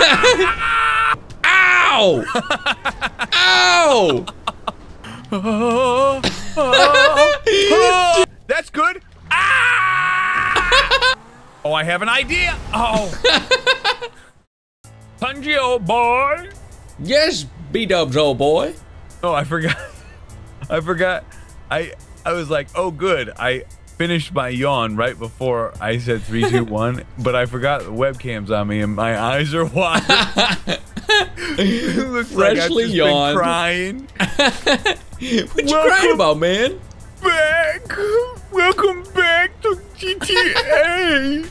Ow! Ow! That's good. Ah! Oh, I have an idea. Oh. Pungy old boy. Yes, B-Dubs old boy. Oh, I forgot. I forgot. I was like, oh, good. I finished my yawn right before I said 3, 2, 1, but I forgot the webcam's on me and my eyes are wide. It looks freshly like yawned. Crying. What you crying about, man? Welcome back to GTA.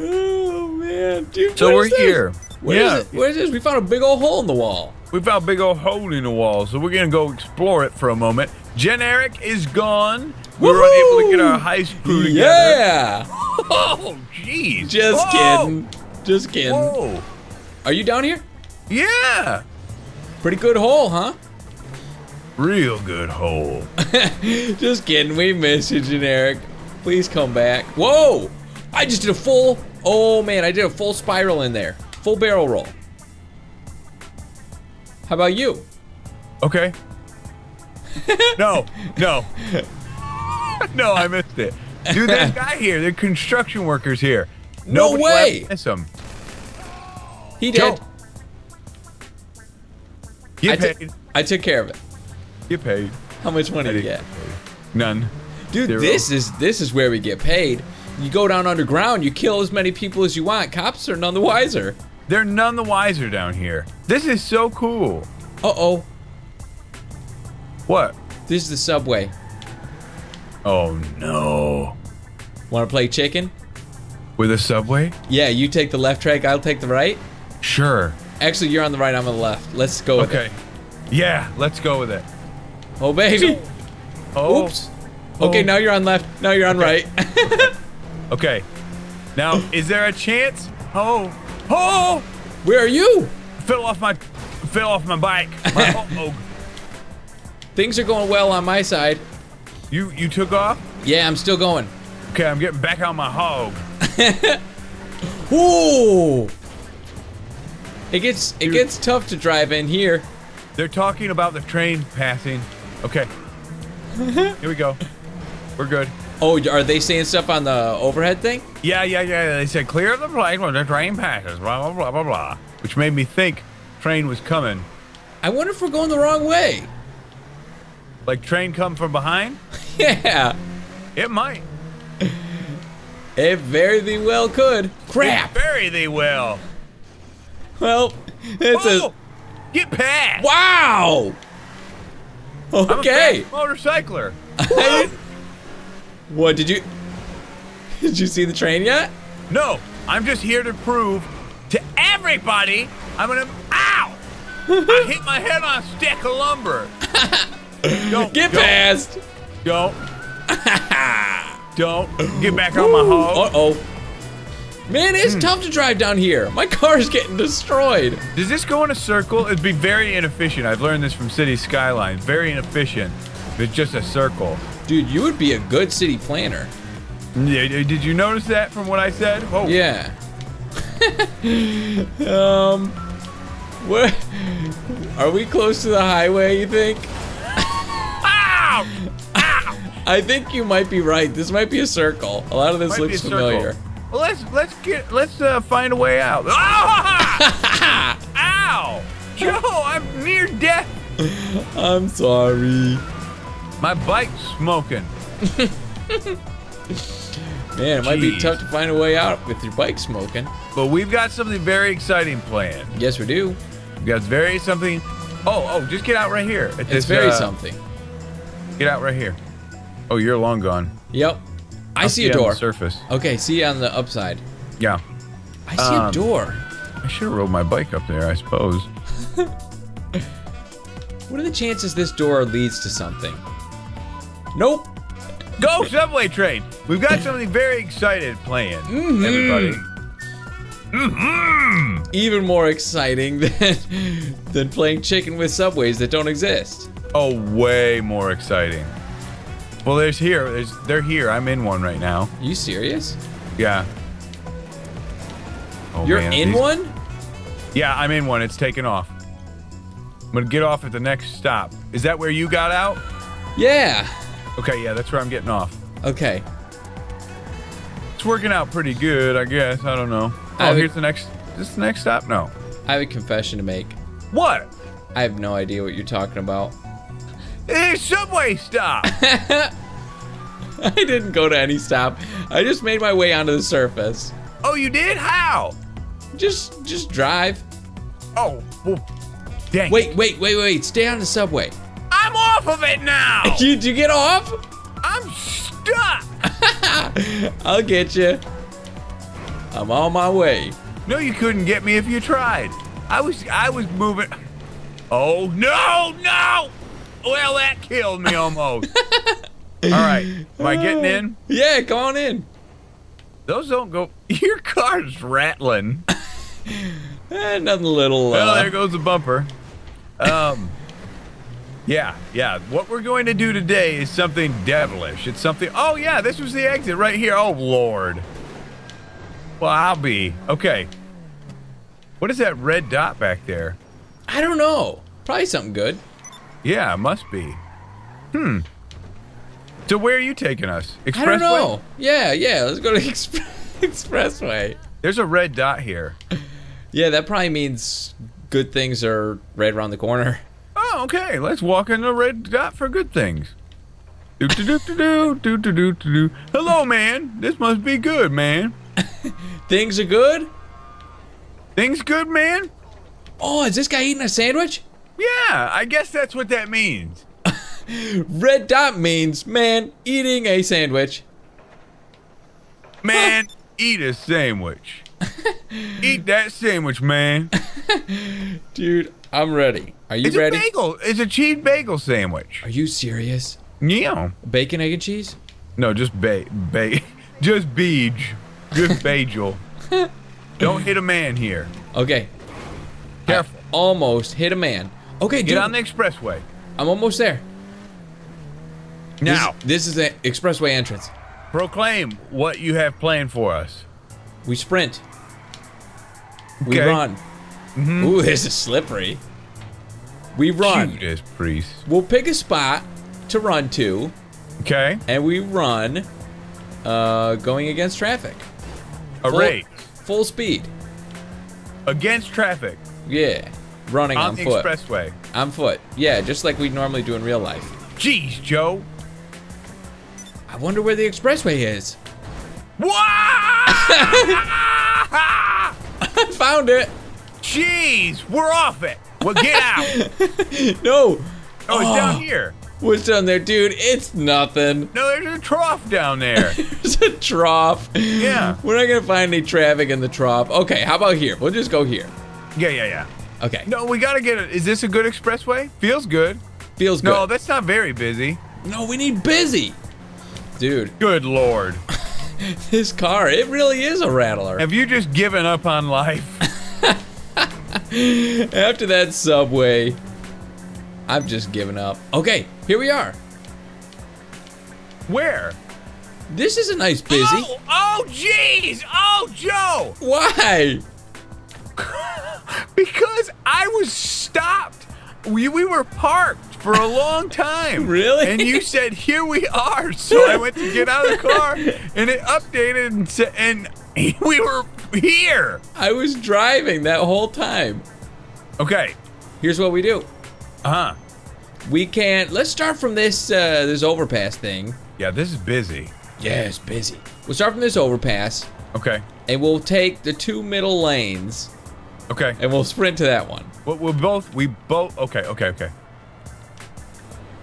Oh man, dude. So we're here. What is this? We found a big old hole in the wall. We found a big old hole in the wall, so we're gonna go explore it for a moment. Jen Eric is gone. We were unable to get our heist crew together. Yeah. Oh, jeez. Just kidding. Just kidding. Whoa. Are you down here? Yeah. Pretty good hole, huh? Real good hole. Just kidding. We miss you, Jen Eric. Please come back. Whoa! I just did a full. Oh man, I did a full spiral in there. Full barrel roll. How about you? Okay. No, no. No, I missed it. Dude, that guy here, the construction workers here. No way! Miss him. He did. Get paid. I took care of it. Get paid. How much money did you get? None. Dude, Zero. This is where we get paid. You go down underground, you kill as many people as you want. Cops are none the wiser. They're none the wiser down here. This is so cool. Uh-oh. What? This is the subway. Oh, no. Want to play chicken? With a subway? Yeah, you take the left track, I'll take the right. Sure. Actually, you're on the right, I'm on the left. Let's go with it. Okay. Yeah, let's go with it. Oh, baby. Oh. Oops. Okay, now you're on left. Now you're on right. Okay. Now, is there a chance? Oh. Oh! Where are you? Fell off my bike. Oh. Things are going well on my side. You took off? Yeah, I'm still going. Okay, I'm getting back on my hog. Ooh! It gets tough to drive in here. They're talking about the train passing. Okay. Here we go. We're good. Oh, are they saying stuff on the overhead thing? Yeah. They said clear the plane when the train passes, blah, blah, blah, blah, blah. Which made me think train was coming. I wonder if we're going the wrong way. Like train come from behind? Yeah. It might. It very thee well could. Crap. It very thee well. Well, it's Get past. Wow. Okay. I'm a motorcycler. What did you see the train yet? No, I'm just here to prove to everybody ow! I hit my head on a stick of lumber. Don't get past. Don't. Don't get back on my hog. Uh-oh. Man, it's tough to drive down here. My car is getting destroyed. Does this go in a circle? It'd be very inefficient. I've learned this from City Skyline. Very inefficient. It's just a circle. Dude, you would be a good city planner. Yeah, did you notice that from what I said? Oh. Yeah. What? Are we close to the highway, you think? Ow! Ow! I think you might be right. This might be a circle. A lot of this looks familiar. Well, let's find a way out. Oh! Ow! Joe, I'm near death. I'm sorry. My bike's smoking. Man, it might be tough to find a way out with your bike smoking. But we've got something very exciting planned. Yes, we do. We've got something. Oh, just get out right here. It's very something. Get out right here. Oh, you're long gone. Yep. I see a door. On the surface. Okay, see you on the upside. Yeah. I see a door. I should have rode my bike up there, I suppose. What are the chances this door leads to something? Nope. Go subway train. We've got something very exciting planned, everybody. Even more exciting than playing chicken with subways that don't exist. Oh, way more exciting. Well, they're here. I'm in one right now. You serious? Yeah. Oh, you're man, in these... one? Yeah, I'm in one. It's taken off. I'm gonna get off at the next stop. Is that where you got out? Yeah. Okay, yeah, that's where I'm getting off. Okay. It's working out pretty good, I guess. I don't know. Oh, would... here's the next... Is this the next stop? No. I have a confession to make. What? I have no idea what you're talking about. It's a subway stop! I didn't go to any stop. I just made my way onto the surface. Oh, you did? How? Just drive. Oh, well, dang. Wait. Stay on the subway. I'm off of it now! Did you get off? I'm stuck! I'll get you. I'm on my way. No, you couldn't get me if you tried. I was moving. Oh, no! Well, that killed me almost. All right, am I getting in? Yeah, come on in. Those don't go. Your car's rattling. Nothing little. Well, there goes the bumper. Yeah. What we're going to do today is something devilish. It's something. Oh yeah, this was the exit right here. Oh Lord. Well, I'll be okay. What is that red dot back there? I don't know. Probably something good. Yeah, it must be. Hmm. So where are you taking us? Expressway? I don't know. Yeah, let's go to Expressway. There's a red dot here. Yeah, that probably means good things are right around the corner. Oh, okay. Let's walk in the red dot for good things. Do-do-do-do-do-do-do-do-do. Hello, man. This must be good, man. Things are good? Things good, man? Oh, is this guy eating a sandwich? Yeah, I guess that's what that means. Red dot means man eating a sandwich. Man, eat a sandwich. Eat that sandwich, man. Dude, I'm ready. Are you ready? It's a bagel. It's a cheese bagel sandwich. Are you serious? Yeah. Bacon, egg, and cheese? No, just just beige. Just bagel. Don't hit a man here. Okay. Careful. I almost hit a man. Okay, dude. Get on the expressway. I'm almost there. Now. This is the expressway entrance. Proclaim what you have planned for us. We sprint. Okay. We run. Mm-hmm. Ooh, this is slippery. We run. Judas Priest. We'll pick a spot to run to. Okay. And we run going against traffic. Array. Full speed. Against traffic. Yeah. Running on foot. On the expressway. On foot. Yeah, just like we normally do in real life. Jeez, Joe. I wonder where the expressway is. What? I found it. Jeez, we're off it. Well, get out. No. Oh, it's down here. What's down there, dude? It's nothing. No, there's a trough down there. There's a trough. Yeah. We're not going to find any traffic in the trough. Okay, how about here? We'll just go here. Yeah. Okay. No, we gotta get it. Is this a good expressway? Feels good. Feels good. No, that's not very busy. No, we need busy. Dude. Good Lord. This car, it really is a rattler. Have you just given up on life? After that subway, I've just given up. Okay, here we are. Where? This is a nice busy. Oh, jeez. Oh, Joe. Why? Because I was stopped. We were parked for a long time. Really? And you said, here we are. So I went to get out of the car, and it updated, and we were here. I was driving that whole time. Okay. Here's what we do. Uh-huh. We can... Let's start from this, this overpass thing. Yeah, this is busy. Yeah, it's busy. We'll start from this overpass. Okay. And we'll take the two middle lanes. Okay. And we'll sprint to that one. We both.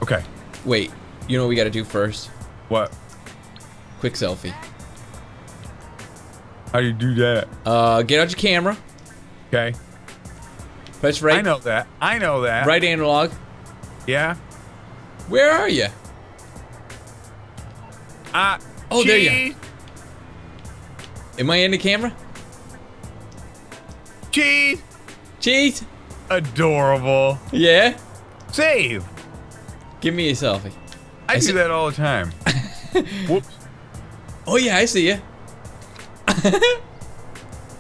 Okay. Wait. You know what we gotta do first? What? Quick selfie. How do you do that? Get out your camera. Okay. Press right. I know that. Right analog. Yeah. Where are you? Oh, there you are. Am I in the camera? Cheese! Cheese! Adorable. Yeah? Save! Give me a selfie. I do that all the time. Whoops. Oh yeah, I see ya.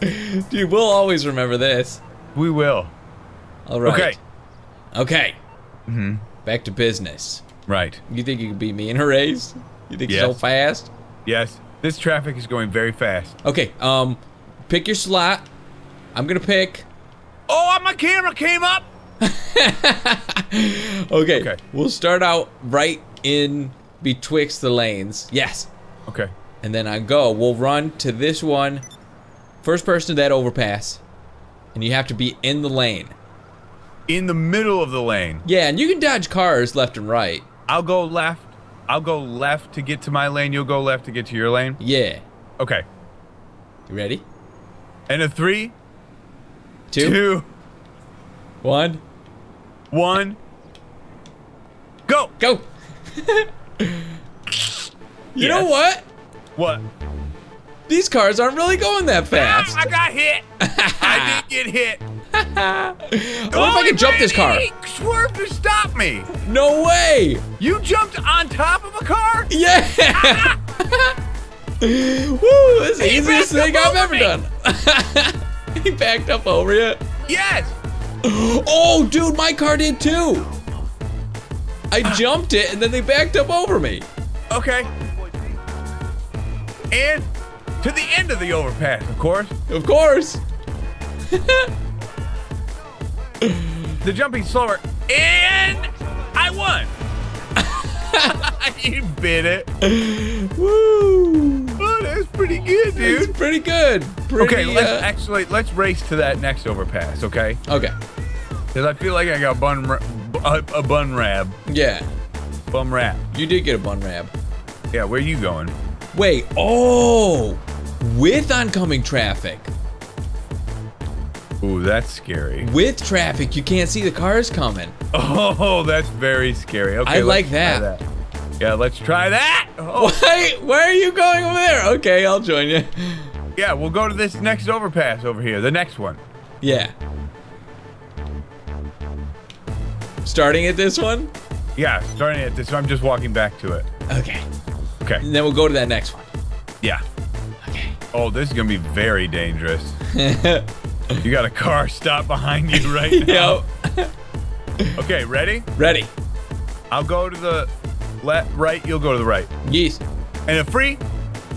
Dude, we'll always remember this. We will. All right. Okay. Okay. Mm-hmm. Back to business. Right. You think you can beat me in a race? You think so fast? Yes. This traffic is going very fast. Okay. Pick your slot. I'm gonna pick. Oh, my camera came up. Okay. We'll start out right in betwixt the lanes. Yes. Okay. And then I go. We'll run to this one. First person to that overpass, and you have to be in the lane. In the middle of the lane. Yeah, and you can dodge cars left and right. I'll go left. I'll go left to get to my lane. You'll go left to get to your lane. Yeah. Okay. You ready? And a 3, 2, 1, go! Go! You know what? What? These cars aren't really going that fast. I got hit. I did get hit. What if I can jump this car? He swerved to stop me. No way. You jumped on top of a car? Yeah. Woo, this is the easiest thing I've ever done. He backed up over you? Yes. Oh, dude, my car did too. I jumped it and then they backed up over me. Okay. And to the end of the overpass, of course. Of course. The jumping slower, and I won. You bit it. Woo! Oh, that's pretty good, dude. That's pretty good. Okay, let's race to that next overpass, okay? Okay. Because I feel like I got a bun rab. Yeah. Bum rab. You did get a bun rab. Yeah. Where are you going? Wait, oh, with oncoming traffic. Ooh, that's scary. With traffic, you can't see the cars coming. Oh, that's very scary. Okay, I like that. Yeah, let's try that. Oh. Wait, where are you going over there? Okay, I'll join you. Yeah, we'll go to this next overpass over here, the next one. Yeah. Starting at this one? Yeah, starting at this one. I'm just walking back to it. Okay. Okay. And then we'll go to that next one. Yeah. Okay. Oh, this is gonna be very dangerous. You got a car stopped behind you right now. Okay, ready? Ready. I'll go to the left, right. You'll go to the right. Yes. And a 3,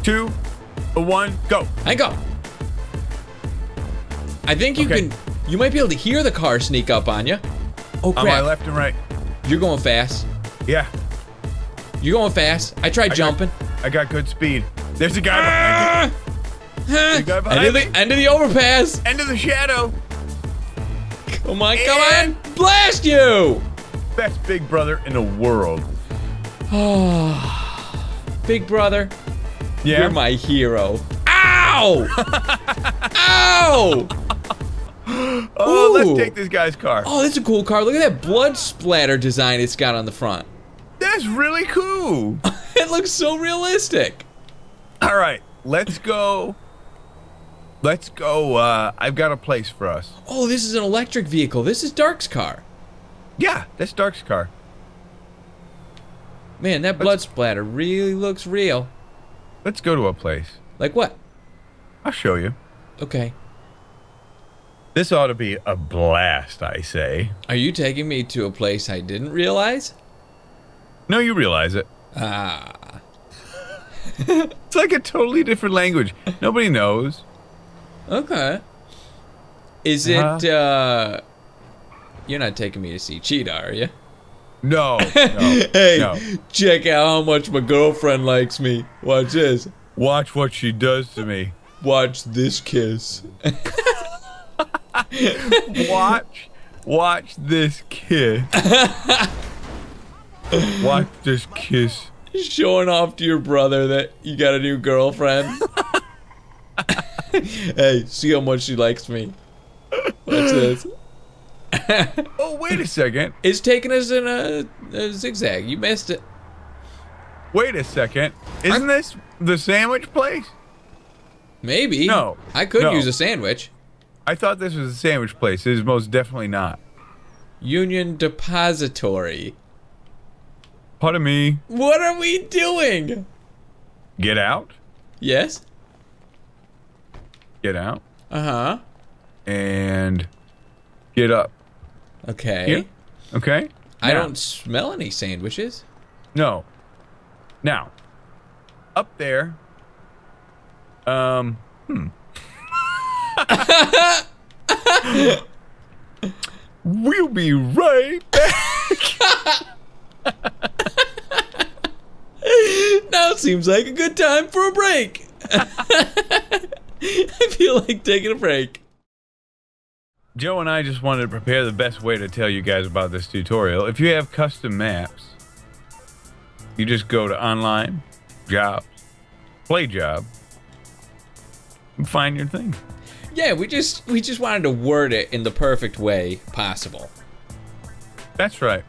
2, 1, go. And go. I think you can. You might be able to hear the car sneak up on you. Oh crap! On my left and right. You're going fast. Yeah. You're going fast. I tried jumping. I got good speed. There's a guy behind me. There's a guy behind me. End of the overpass. End of the shadow. Come on, come on. Blast you. Best big brother in the world. Oh, big brother. Yeah. You're my hero. Ow. Ow. Oh, let's take this guy's car. Oh, that's a cool car. Look at that blood splatter design it's got on the front. That's really cool. It looks so realistic. All right, let's go. Let's go. I've got a place for us. Oh, this is an electric vehicle. This is Dark's car. Yeah, that's Dark's car. Man, that blood splatter really looks real. Let's go to a place. Like what? I'll show you. Okay. This ought to be a blast, I say. Are you taking me to a place I didn't realize? No, you realize it. Ah. It's like a totally different language. Nobody knows. Okay. Is it, you're not taking me to see Cheetah, are you? No. Hey, check out how much my girlfriend likes me. Watch this. Watch what she does to me. Watch this kiss. Watch this kiss. Watch this kiss. Showing off to your brother that you got a new girlfriend. Hey, see how much she likes me. Watch this. Oh, wait a second. It's taking us in a zigzag. You missed it. Wait a second. Isn't this the sandwich place? Maybe. No. I could use a sandwich. I thought this was a sandwich place. It is most definitely not. Union Depository. Pardon me. What are we doing? Get out? Yes. Get out? Uh-huh. And get up. Okay. Here. Okay. I don't smell any sandwiches. No. Now, up there. We'll be right back. Now seems like a good time for a break. I feel like taking a break. Joe and I just wanted to prepare the best way to tell you guys about this tutorial. If you have custom maps, you just go to online, job, play job, and find your thing. Yeah, we just wanted to word it in the perfect way possible. That's right.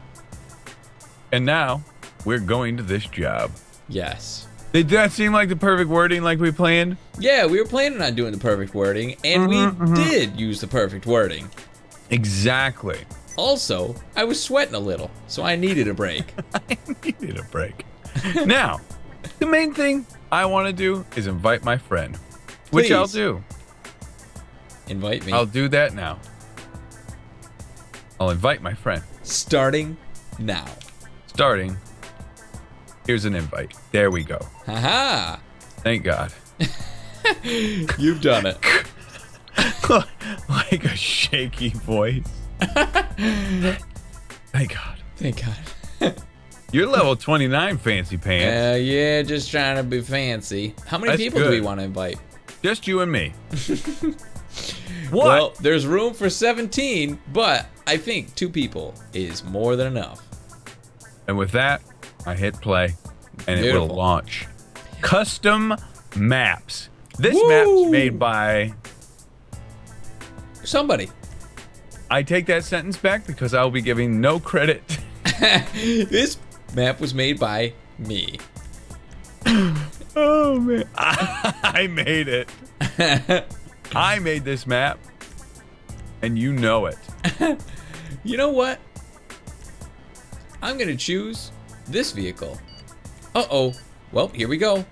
And now we're going to this job. Yes. Did that seem like the perfect wording like we planned? Yeah, we were planning on doing the perfect wording, and we did use the perfect wording. Exactly. Also, I was sweating a little, so I needed a break. I needed a break. Now, the main thing I want to do is invite my friend, which I'll do. Invite me. I'll do that now. I'll invite my friend. Starting now. Starting. Here's an invite. There we go. Haha. Thank God. You've done it. Like a shaky voice. Thank God. Thank God. You're level 29, fancy pants. Yeah, just trying to be fancy. How many people do we want to invite? Just you and me. What? Well, there's room for 17, but I think 2 people is more than enough. And with that, I hit play, and it will launch. Custom maps. This map's made by... somebody. I take that sentence back because I'll be giving no credit. This map was made by me. Oh, man. I made it. I made this map, and you know it. You know what? I'm going to choose... this vehicle. Uh-oh. Well, here we go.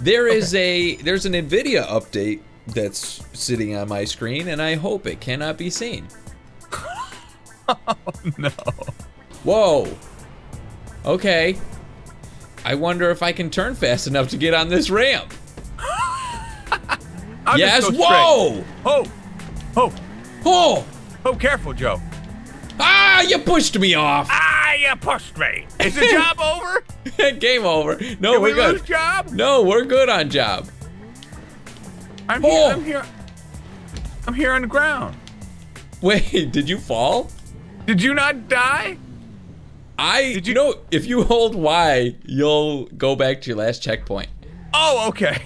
There is there's an NVIDIA update that's sitting on my screen, and I hope it cannot be seen. Oh, no. Whoa. Okay. I wonder if I can turn fast enough to get on this ramp. Yes. Whoa. Oh. Oh. Oh. Oh, careful, Joe. Ah, you pushed me off. Ah, you pushed me. Is the job over? Game over. No, we're good. Lose job? No, we're good on job. I'm here on the ground. Wait, did you fall? Did you not die? You know, if you hold Y, you'll go back to your last checkpoint. Oh, okay.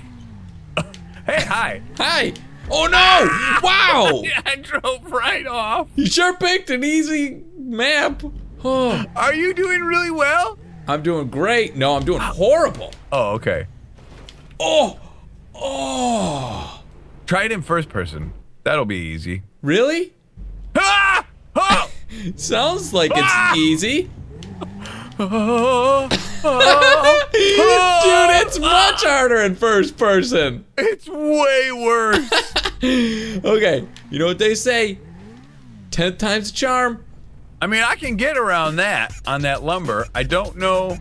Hey, hi. Hi. Oh no! Ah! Wow! Yeah, I drove right off. You sure picked an easy map. Oh. Are you doing really well? I'm doing great. No, I'm doing horrible. Oh, okay. Oh! Oh! Try it in first person. That'll be easy. Really? Ah! Oh! Sounds like it's easy. Dude, it's much harder in first person. It's way worse. Okay, you know what they say? 10 times the charm. I mean, I can get around that on that lumber. I don't know.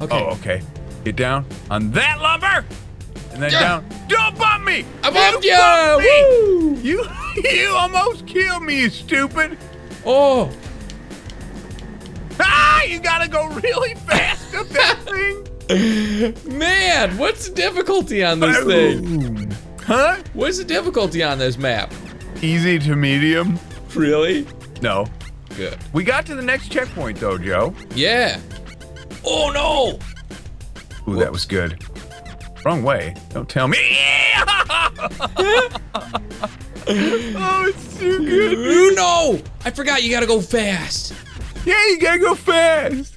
Okay. Oh, okay. Get down on that lumber, and then down. Don't bump me! I bumped you! Woo! You almost killed me, you stupid. Oh. Ah, you gotta go really fast up that thing. Man, what's the difficulty on this thing? Huh? What's the difficulty on this map? Easy to medium. Really? No. Good. We got to the next checkpoint though, Joe. Yeah. Oh no! Ooh, that was good. Wrong way. Don't tell me. Oh, it's too good. Ooh, no! I forgot you gotta go fast. Yeah, you gotta go fast.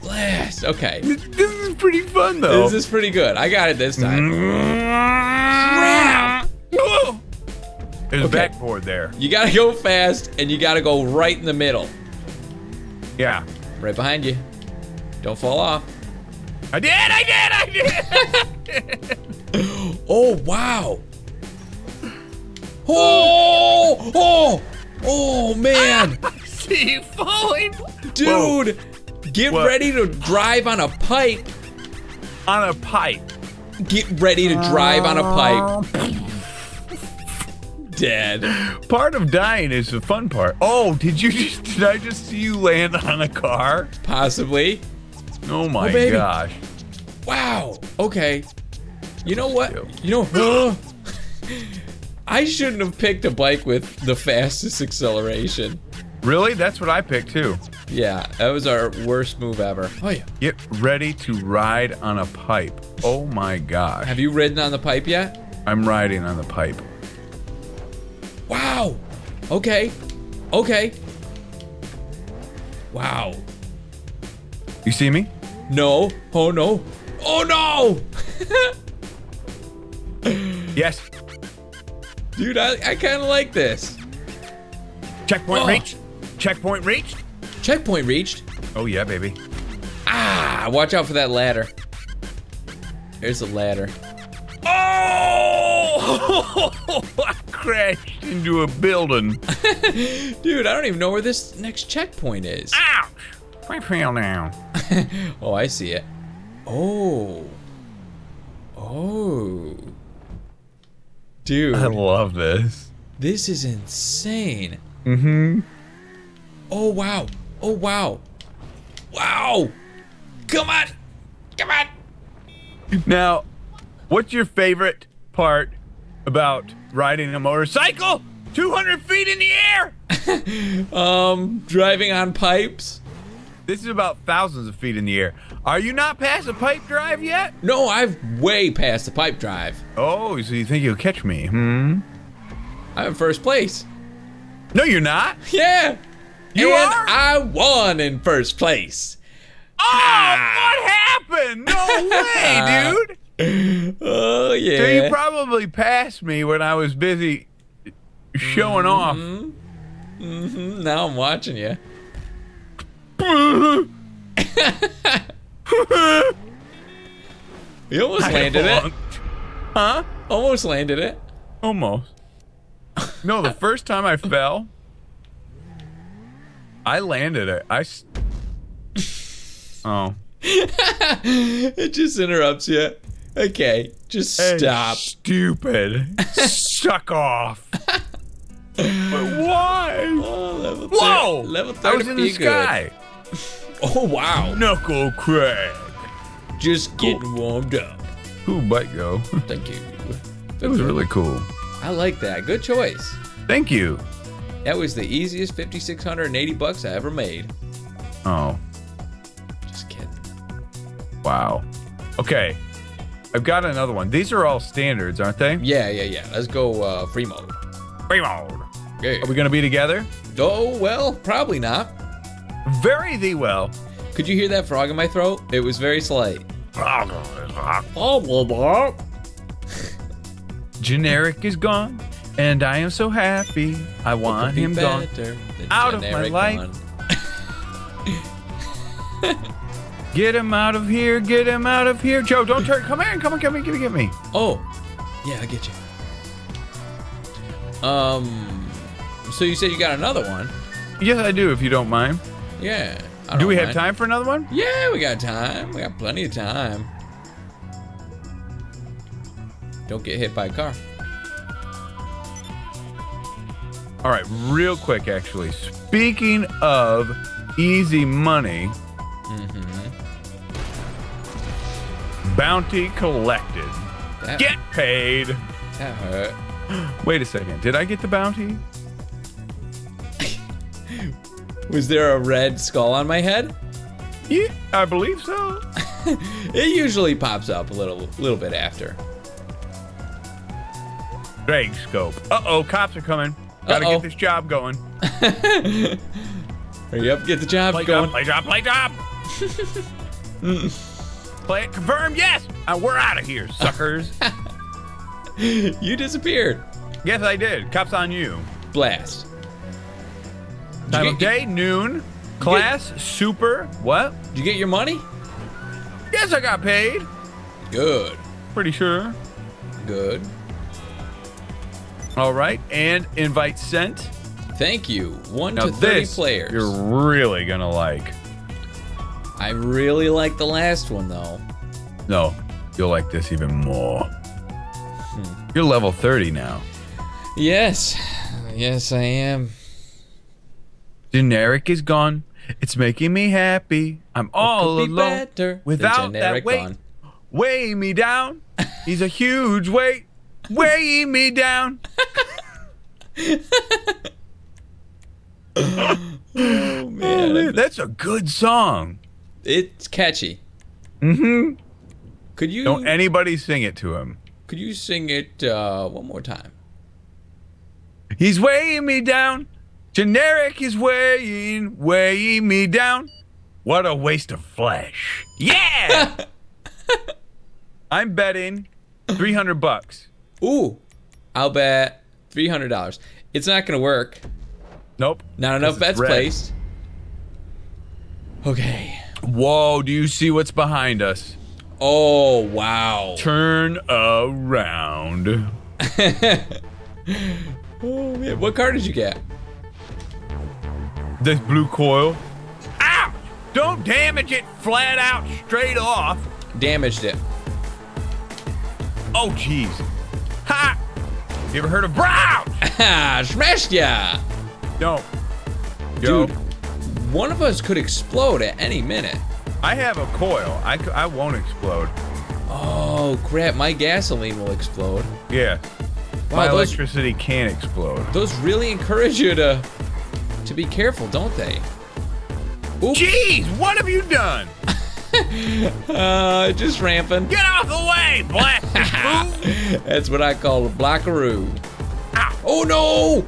Blast. Okay. This is pretty fun, though. This is pretty good. I got it this time. Whoa. There's a backboard there. You gotta go fast, and you gotta go right in the middle. Yeah. Right behind you. Don't fall off. I did. I did. I did. Oh, wow. Oh, oh, oh, man. I see you falling. Dude, whoa. Get whoa. Ready to drive on a pipe. On a pipe. Get ready to drive on a pipe. Dead. Part of dying is the fun part. Oh, did I just see you land on a car? Possibly. Oh my gosh. Wow. Okay. You know what? You know, I shouldn't have picked a bike with the fastest acceleration. Really? That's what I picked too. Yeah, that was our worst move ever. Oh yeah. Get ready to ride on a pipe. Oh my gosh. Have you ridden on the pipe yet? I'm riding on the pipe. Wow. Okay. Okay. Wow. You see me? No. Oh no. Oh no! Yes. Dude, I kind of like this. Checkpoint reached. Checkpoint reached. Checkpoint reached. Oh yeah, baby. Ah, watch out for that ladder. There's a ladder. Oh! I crashed into a building. Dude, I don't even know where this next checkpoint is. Ouch! Now. Oh, I see it. Oh. Oh. Dude. I love this. This is insane. Mm-hmm. Oh, wow. Oh, wow. Wow. Come on. Come on. Now, what's your favorite part about riding a motorcycle 200 feet in the air? Driving on pipes. This is about thousands of feet in the air. Are you not past the pipe drive yet? No, I'm way past the pipe drive. Oh, so you think you'll catch me? Hmm. I'm in first place. No, you're not. Yeah. You are? I won in first place. Oh, what happened? No way, dude. Oh, yeah. So you probably passed me when I was busy showing off. Mm-hmm. Now I'm watching you. You almost landed it. Huh? Almost landed it. Almost. No, the first time I fell, I landed it. Oh. It just interrupts you. Okay, just stop. Stupid. Suck off. But why? Oh, level Whoa! Level 30. I was in the sky. Good. Oh, wow. Knuckle crack. Just getting warmed up. Cool bike, go. Thank you. That was really cool. I like that. Good choice. Thank you. That was the easiest $5,680 I ever made. Oh. Just kidding. Wow. Okay. I've got another one. These are all standards, aren't they? Yeah, yeah, yeah. Let's go free mode. Free mode. Yeah. Are we going to be together? Oh, well, probably not. Very thee well. Could you hear that frog in my throat? It was very slight. Generic is gone, and I am so happy. I want him gone out of my life. Get him out of here. Get him out of here. Joe, don't turn. Come here. Come on. Come here. Get me. Oh, yeah, I get you. So you said you got another one? Yes, I do, if you don't mind. Yeah. Do we have time for another one? Yeah, we got time. We got plenty of time. Don't get hit by a car. All right, real quick, actually. Speaking of easy money, bounty collected. Get paid. That hurt. Wait a second. Did I get the bounty? Was there a red skull on my head? Yeah, I believe so. It usually pops up a little bit after. Drag scope. Uh-oh, cops are coming. Gotta get this job going. Hurry up, get the job going. Play job, play job. Play it, confirm, yes. We're out of here, suckers. You disappeared. Yes, I did. Cops on you. Blast. Time of day, noon, class, super, what? Did you get your money? Yes, I got paid. Good. Pretty sure. Good. All right, and invite sent. Thank you. 1 to 30 players. You're really gonna like. I really like the last one though. No, you'll like this even more. You're level 30 now. Yes. Yes, I am. Generic is gone. It's making me happy. I'm all alone without that weight. Gone. Weigh me down. He's a huge weight. Weigh me down. Oh, man. That's a good song. It's catchy. Mm-hmm. Could you... Don't anybody sing it to him. Could you sing it one more time? He's weighing me down. Generic is weighing me down. What a waste of flesh. Yeah! I'm betting $300. Ooh, I'll bet $300. It's not going to work. Nope. Not enough bets placed. Okay. Whoa, do you see what's behind us? Oh, wow. Turn around. Oh, man. What car did you get? This blue coil. Ow! Don't damage it flat out straight off. Damaged it. Oh, jeez. Ha! You ever heard of Brown? Smashed ya! No. Yo. Dude, one of us could explode at any minute. I have a coil. I won't explode. Oh, crap. My gasoline will explode. Yeah. Wow, my electricity can explode. Those really encourage you to be careful, don't they? Oops. Jeez, what have you done? Just ramping. Get off the way, black fool. That's what I call a blockaroo. Ow. Oh, no.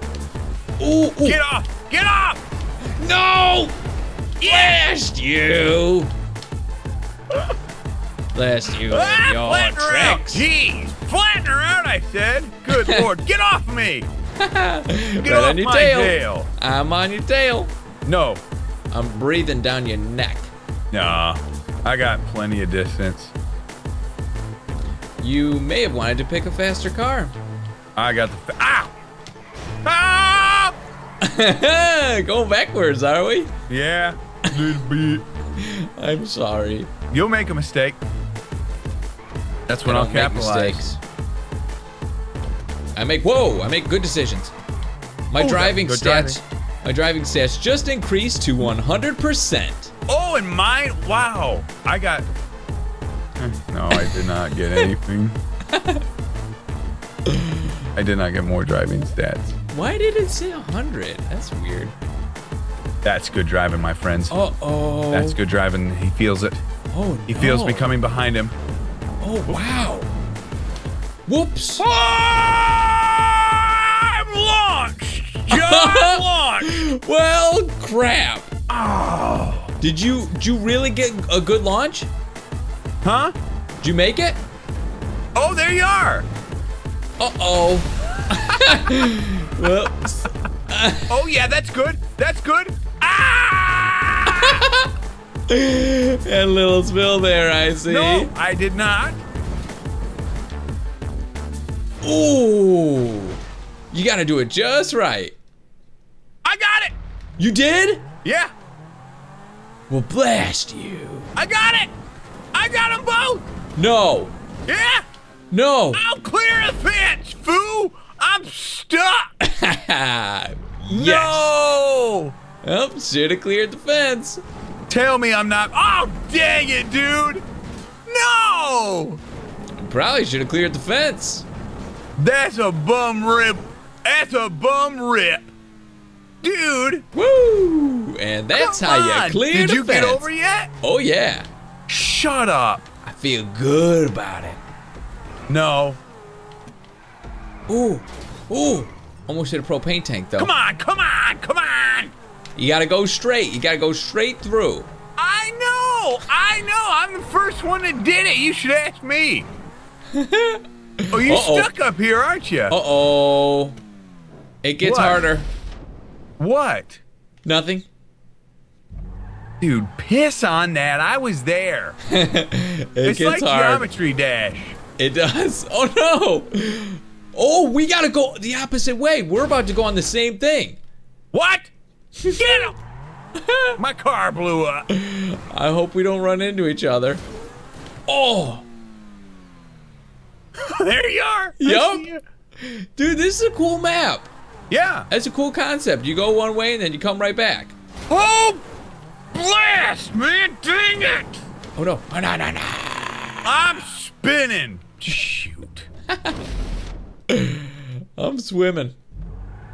Ooh, ooh. Get off. Get off. No. Blast you! Blast you and your tricks! Jeez! Flatten her out, I said! Good lord, get off me! Get off my tail! I'm on your tail! No. I'm breathing down your neck. Nah, I got plenty of distance. You may have wanted to pick a faster car. I got the ow! Ah! Going backwards, are we? Yeah. Little bit. I'm sorry. You'll make a mistake. That's when I'll capitalize. I make good decisions. My driving stats just increased to 100%. Oh, and mine, wow. I got no, I did not get anything. I did not get more driving stats. Why did it say 100? That's weird. That's good driving, my friends. Uh-oh. That's good driving. He feels it. Oh, he feels me coming behind him. Oh, wow. Whoops. Oh, I'm launched. Just launched. Well, crap. Oh. Did you really get a good launch? Huh? Did you make it? Oh, there you are. Uh-oh. Whoops. Oh, yeah, that's good. That's good. Ah! A little spill there, I see. No, I did not. Ooh. You gotta do it just right. I got it. You did? Yeah. Well, blast you. I got it. I got them both. No. Yeah. No. I'll clear a pitch, fool. I'm stuck. Yes. No. Oh, should have cleared the fence. Tell me I'm not. Oh, dang it, dude. No. You probably should have cleared the fence. That's a bum rip. That's a bum rip. Dude. Woo. And that's how you cleared the fence. Did you get over yet? Oh, yeah. Shut up. I feel good about it. No. Ooh. Ooh. Almost hit a propane tank, though. Come on, come on, come on! You gotta go straight. You gotta go straight through. I know! I know! I'm the first one that did it! You should ask me! Oh, you're stuck up here, aren't you? Uh-oh. It gets harder. What? Nothing. Dude, piss on that. I was there. It's like Geometry Dash. It does. Oh no! Oh, we gotta go the opposite way. We're about to go on the same thing. What? Get him! My car blew up. I hope we don't run into each other. Oh! There you are. Yep. Dude, this is a cool map. Yeah. That's a cool concept. You go one way and then you come right back. Oh, blast, man. Dang it. Oh, no. Oh, no, no, no. I'm spinning. Shoot. I'm swimming.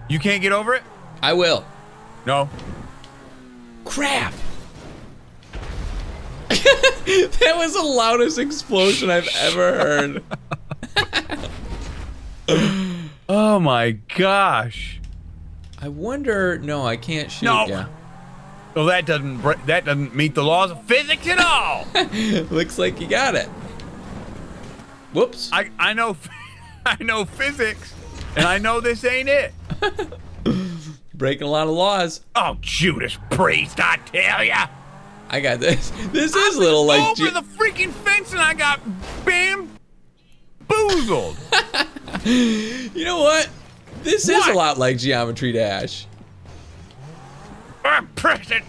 You can't get over it? I will. No. Crap. That was the loudest explosion I've ever heard. Oh my gosh. I wonder. No, I can't shoot. No. Yeah. Well, that doesn't meet the laws of physics at all. Looks like you got it. Whoops. I know physics, and I know this ain't it. Breaking a lot of laws. Oh, Judas Priest, I tell ya. I got this. This is a little like over the freaking fence, and I got bamboozled. You know what? This is a lot like Geometry Dash. Press it.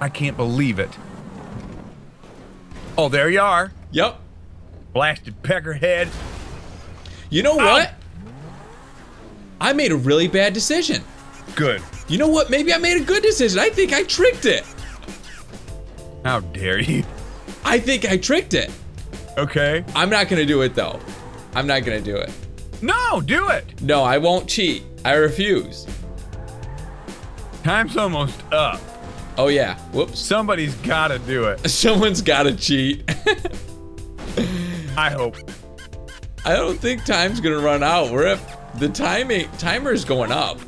I can't believe it. Oh, there you are. Yep. Blasted peckerhead. You know what? I made a really bad decision. Good. You know what? Maybe I made a good decision. I think I tricked it. How dare you? I think I tricked it. Okay. I'm not gonna do it though. I'm not gonna do it. No, do it. No, I won't cheat. I refuse. Time's almost up. Oh yeah. Whoops. Somebody's gotta do it. Someone's gotta cheat. I hope. I don't think time's gonna run out. We're at the timer's going up.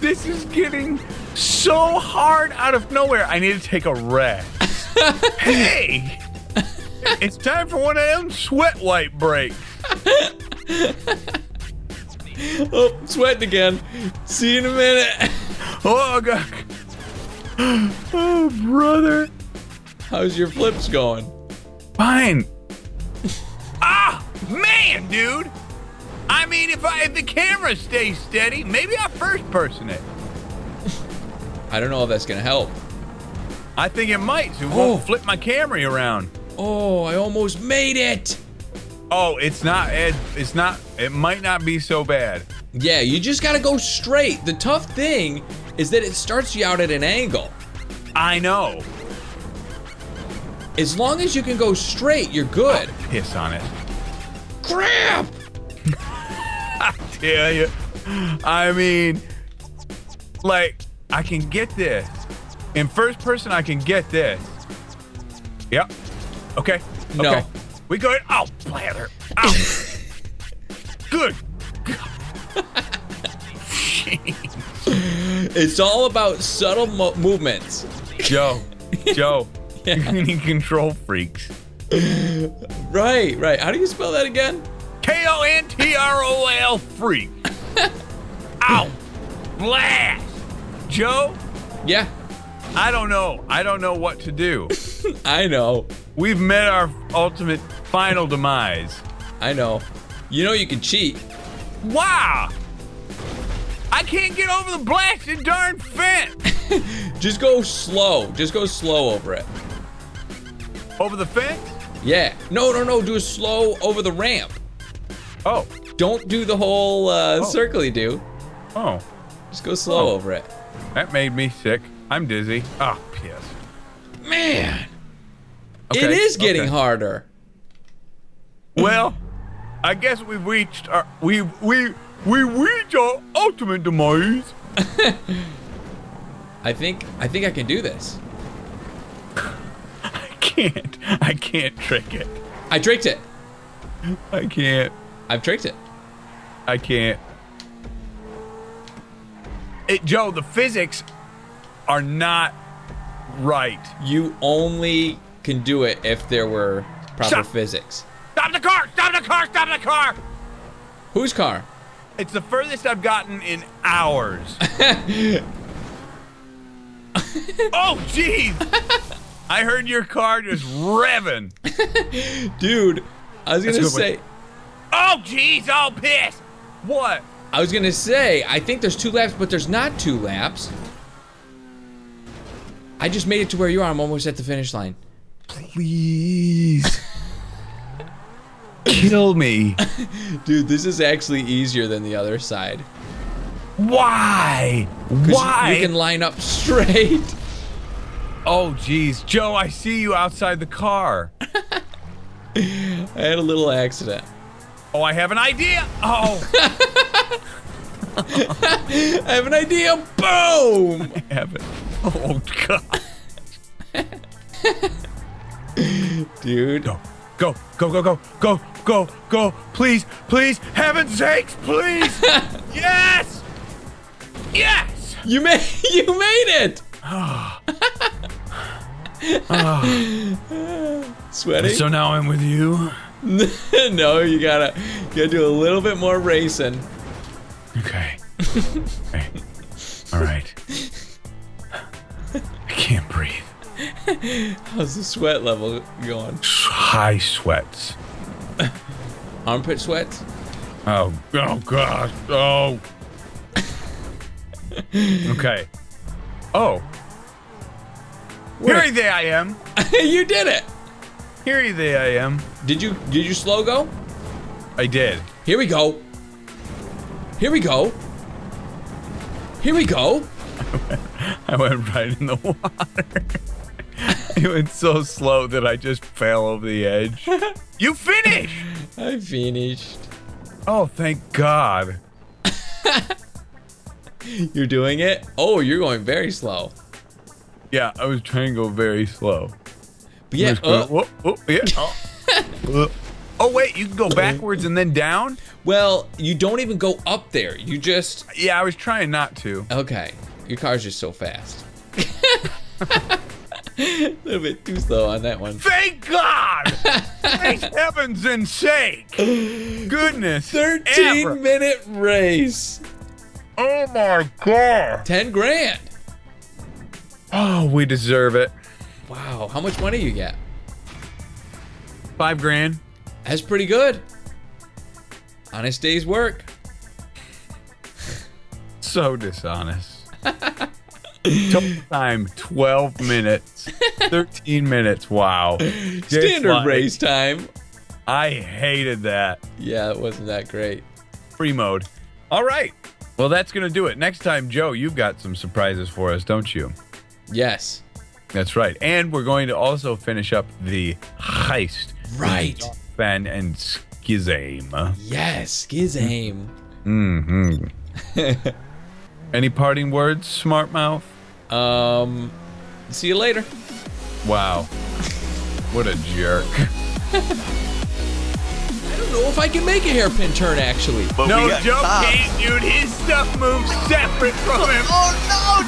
This is getting so hard out of nowhere. I need to take a rest. Hey! It's time for one of them sweat wipe breaks. Oh, sweating again. See you in a minute. Oh, God. Oh, brother. How's your flips going? Fine. Ah, man, dude. I mean, if the camera stays steady, maybe I'll first person it. I don't know if that's going to help. I think it might, so it won't flip my camera around. Oh, I almost made it. Oh, it might not be so bad. Yeah, you just gotta go straight. The tough thing is that it starts you out at an angle. I know. As long as you can go straight, you're good. I'll piss on it. Crap! I tell you. I mean, like, I can get this. In first person, I can get this. Yep. Okay. No. Okay. We good? Oh, blather. Oh. Good. It's all about subtle movements. Joe. Yeah. You're gonna need control freaks. Right. How do you spell that again? KONTROL freak. Ow. Blast. Joe? Yeah. I don't know what to do. I know. We've met our ultimate final demise. I know. You know you can cheat. Wow! I can't get over the blasted darn fence! Just go slow. Just go slow over it. Over the fence? Yeah. No. Do a slow over the ramp. Oh. Don't do the whole circle you do. Oh. Just go slow over it. That made me sick. I'm dizzy. Ah, oh, piss. Man. Okay, it is getting harder. Well, I guess we've reached our we reached our ultimate demise. I think I can do this. I can't trick it. I tricked it. I can't. I've tricked it. I can't. Joe, the physics are not right. You only can do it if there were proper physics. Stop the car! Stop the car! Stop the car! Whose car? It's the furthest I've gotten in hours. Oh, jeez! I heard your car just revving. Dude, I was gonna say. Oh, jeez, all pissed. What? I was gonna say, I think there's 2 laps, but there's not 2 laps. I just made it to where you are. I'm almost at the finish line. Please. Kill me. Dude, this is actually easier than the other side. Why? Why? You can line up straight. Oh, geez. Joe, I see you outside the car. I had a little accident. Oh, I have an idea. Oh. I have an idea. Boom. I have it. Oh, God. Dude. Go, go, go, go, go, go, go, go. Please, please. Heaven's sakes, please. Yes. Yes. You made it. Oh. Sweaty. So now I'm with you. No, you gotta do a little bit more racing. Okay. Okay. All right. I can't breathe. How's the sweat level going? High sweats. Armpit sweats? Oh gosh. Oh. Okay. Oh. Here there I am. You did it. Here there I am. Did you slow go? I did. Here we go. Here we go. Here we go. I went right in the water. It went so slow that I just fell over the edge. You finished. I finished. Oh, thank God. You're doing it? Oh, you're going very slow. Yeah, I was trying to go very slow. But yeah. Whoa, whoa, yeah. Oh. Oh, wait, you can go backwards and then down? Well, you don't even go up there. You just... Yeah, I was trying not to. Okay. Your car's just so fast. A little bit too slow on that one. Thank God! Thank heavens and sake! Goodness. 13-minute race. Oh, my God. 10 grand. Oh, we deserve it. Wow, how much money you get? 5 grand. That's pretty good. Honest day's work. So dishonest. Total time, 12 minutes. 13 minutes, wow. Standard race time. I hated that. Yeah, it wasn't that great. Free mode. All right. Well, that's going to do it. Next time, Joe, you've got some surprises for us, don't you? Yes. That's right. And we're going to also finish up the heist. Right. Fan and Schizame. Yes, Schizame. Mm-hmm. Any parting words, smart mouth? See you later. Wow. What a jerk. I don't know if I can make a hairpin turn, actually. But no, Joe can't, dude. His stuff moves separate from him. Oh, no.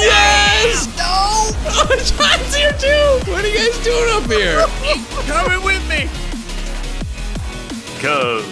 Yes. No. Oh, John's here, too. What are you guys doing up here? Coming with me. Go.